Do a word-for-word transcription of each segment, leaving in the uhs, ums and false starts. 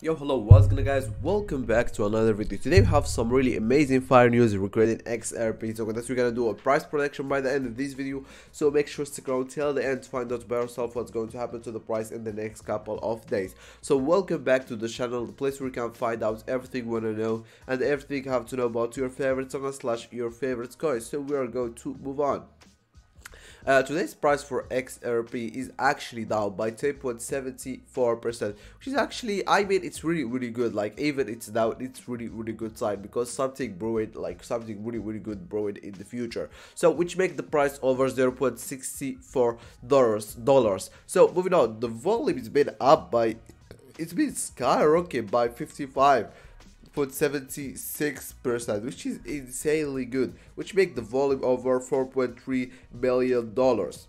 Yo, hello, what's good guys, welcome back to another video. Today we have some really amazing fire news regarding X R P token that we're gonna do a price prediction by the end of this video, so make sure to stick around till the end to find out by yourself what's going to happen to the price in the next couple of days. So welcome back to the channel, the place where you can find out everything you want to know and everything you have to know about your favorite token slash your favorite coin. So we are going to move on. Uh, today's price for X R P is actually down by ten point seven four percent, which is actually, I mean, it's really really good. Like, even it's down, it's really really good sign, because something brewed, like something really really good brewed in the future, so which make the price over zero point six four dollars. So moving on, the volume has been up by, it's been skyrocketing by fifty-five point seven six percent, which is insanely good, which make the volume over four point three billion dollars.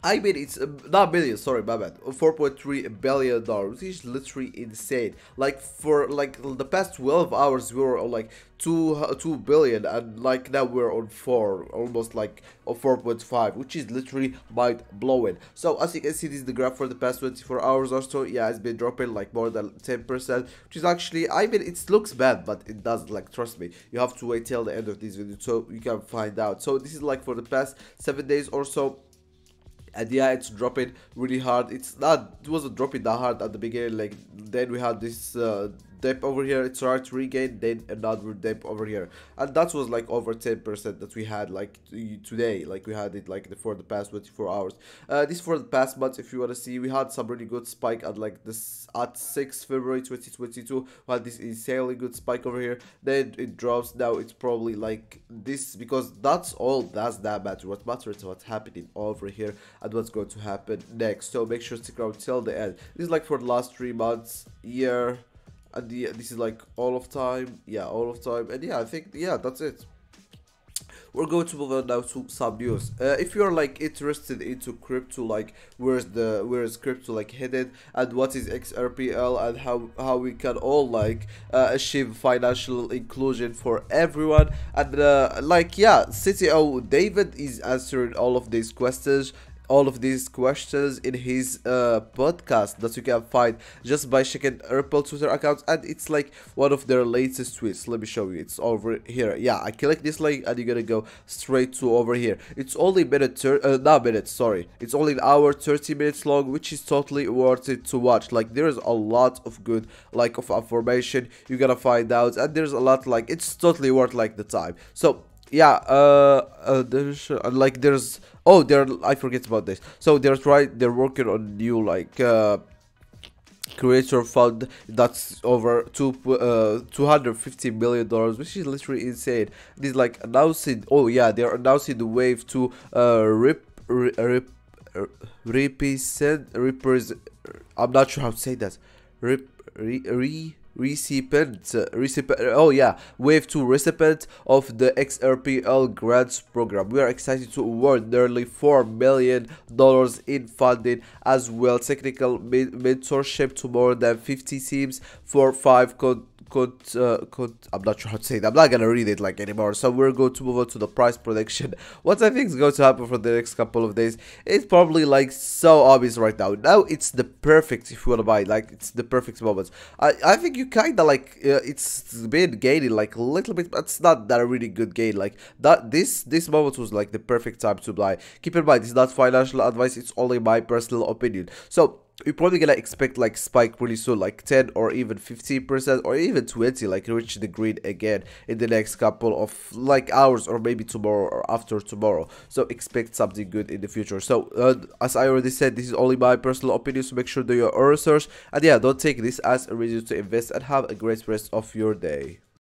I mean, it's uh, not billion, sorry, my bad, four point three billion dollars, which is literally insane. Like, for like the past twelve hours we were on like two two billion, and like now we're on four, almost like on four point five, which is literally mind-blowing. So as you can see, this is the graph for the past twenty-four hours or so. Yeah, it's been dropping like more than ten percent, which is actually, I mean, it looks bad, but it doesn't. Like, trust me, you have to wait till the end of this video so you can find out. So this is like for the past seven days or so. And yeah, it's dropping really hard. It's not, it wasn't dropping that hard at the beginning. Like, then we had this uh, dip over here, it started to regain, then another dip over here, and that was like over ten percent that we had like today. Like, we had it like for the past twenty-four hours. Uh, this for the past month, if you want to see, we had some really good spike at like this at sixth February twenty twenty-two. We had this insanely good spike over here, then it drops. Now it's probably like this, because that's all that's that matters. What matters is what's happening over here and what's going to happen next. So make sure to stick around till the end. This is like for the last three months, year. And yeah, this is like all of time, yeah, all of time, and yeah, I think, yeah, that's it. We're going to move on now to some news. Uh, if you're like interested into crypto, like where's the where's crypto like headed, and what is X R P L, and how how we can all like uh, achieve financial inclusion for everyone, and uh, like, yeah, C T O David is answering all of these questions. All of these questions in his uh, podcast that you can find just by checking Ripple Twitter accounts, and it's like one of their latest tweets. Let me show you. It's over here. Yeah, I click this link and you're gonna go straight to over here. It's only minute, uh, not minutes, sorry. It's only an hour, thirty minutes long, which is totally worth it to watch. Like, there is a lot of good, like, of information you're gonna find out, and there's a lot, like, it's totally worth like the time. So yeah, uh, uh there's uh, like there's oh there I forget about this. So they're trying they're working on new like uh creator fund that's over two uh two hundred fifty million dollars, which is literally insane. This like announcing, oh yeah, they're announcing the wave to uh rip rip, rip represent represent I'm not sure how to say that. Rip re, re recipient uh, recipient oh yeah wave two recipient of the X R P L grants program. We are excited to award nearly four million dollars in funding, as well technical mentorship to more than fifty teams for five con con uh, con I'm not sure how to say it. I'm not gonna read it like anymore. So we're going to move on to the price prediction. What I think is going to happen for the next couple of days, it's probably like so obvious right now. Now it's the perfect, if you want to buy, like it's the perfect moment. I I think you kind of like uh, it's been gaining like a little bit, but it's not that really good gain. Like that, this this moment was like the perfect time to buy. Keep in mind, it's not financial advice, it's only my personal opinion. So you're probably gonna expect like spike really soon, like ten or even fifteen percent or even twenty, like reach the green again in the next couple of like hours, or maybe tomorrow or after tomorrow. So expect something good in the future. So uh, as I already said, this is only my personal opinion, so make sure to do your research, and yeah, don't take this as a reason to invest, and have a great rest of your day.